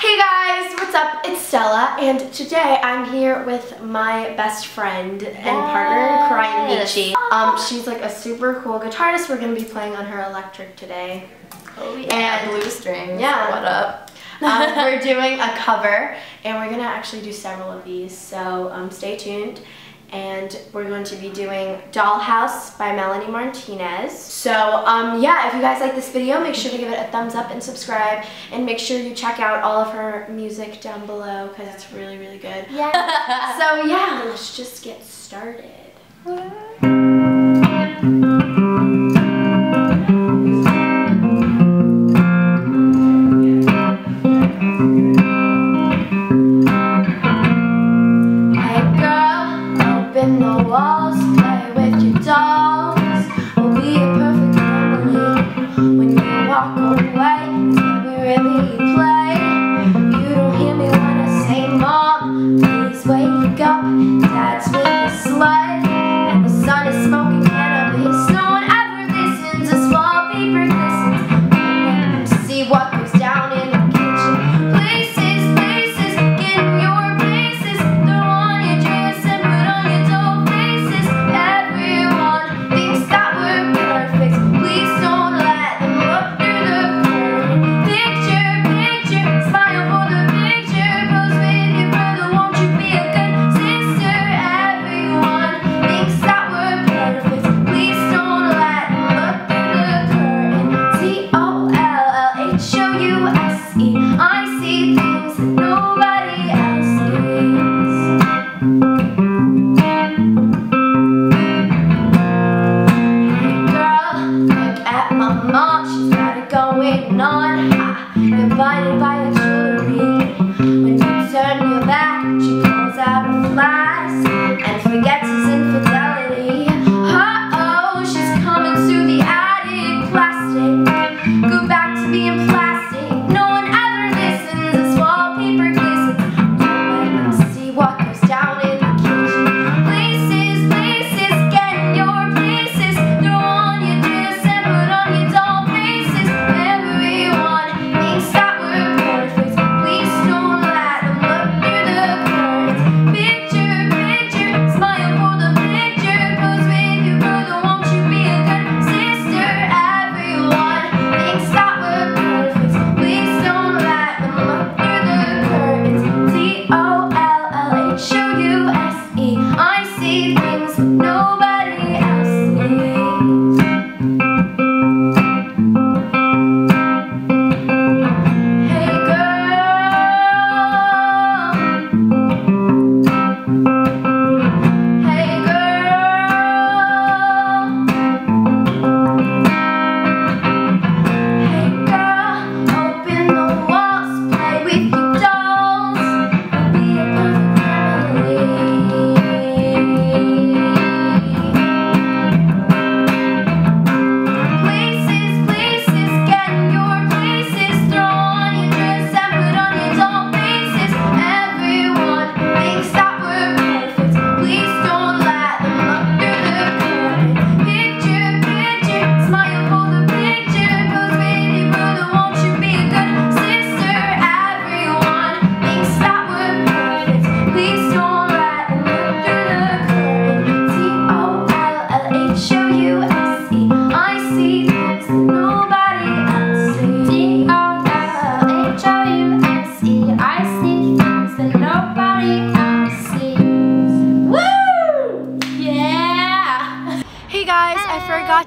Hey guys, what's up? It's Stella, and today I'm here with my best friend and partner, Crying Michi. She's like a super cool guitarist. We're gonna be playing on her electric today. Oh yeah, and blue strings. Yeah, what up? We're doing a cover, and we're gonna actually do several of these. So stay tuned. And we're going to be doing Dollhouse by Melanie Martinez. So yeah, if you guys like this video, make sure to give it a thumbs up and subscribe, and make sure you check out all of her music down below because it's really, really good. Yeah. So yeah, let's just get started.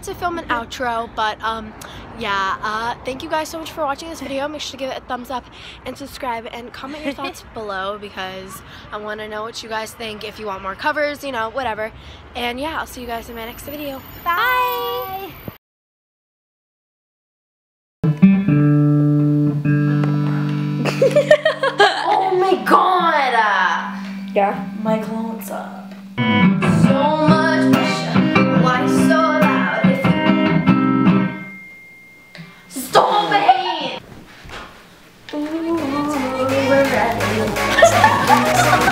To film an outro, but yeah, thank you guys so much for watching this video. Make sure to give it a thumbs up and subscribe, and comment your thoughts below because I want to know what you guys think, if you want more covers, you know, whatever. And yeah, I'll see you guys in my next video. Bye, bye. Oh my god, yeah, my clone's up so much pressure. Why so? Ooh, we're ready.